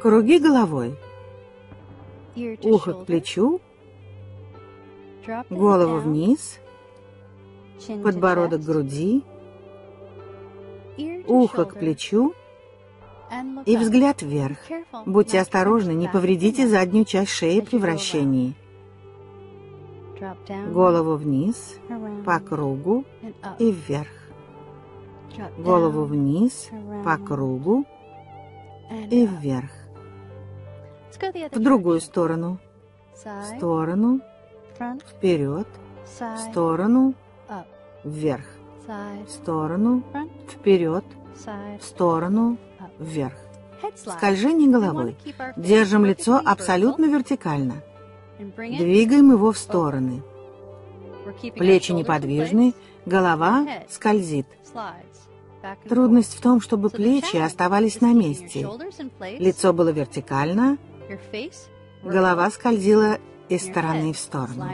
Круги головой, ухо к плечу, голову вниз, подбородок к груди, ухо к плечу и взгляд вверх. Будьте осторожны, не повредите заднюю часть шеи при вращении. Голову вниз, по кругу и вверх. Голову вниз, по кругу и вверх. В другую сторону. В сторону, вперед, в сторону, вверх. В сторону, вперед, в сторону, вверх. Скольжение головой. Держим лицо абсолютно вертикально. Двигаем его в стороны. Плечи неподвижны, голова скользит. Трудность в том, чтобы плечи оставались на месте. Лицо было вертикально, голова скользила из стороны в сторону.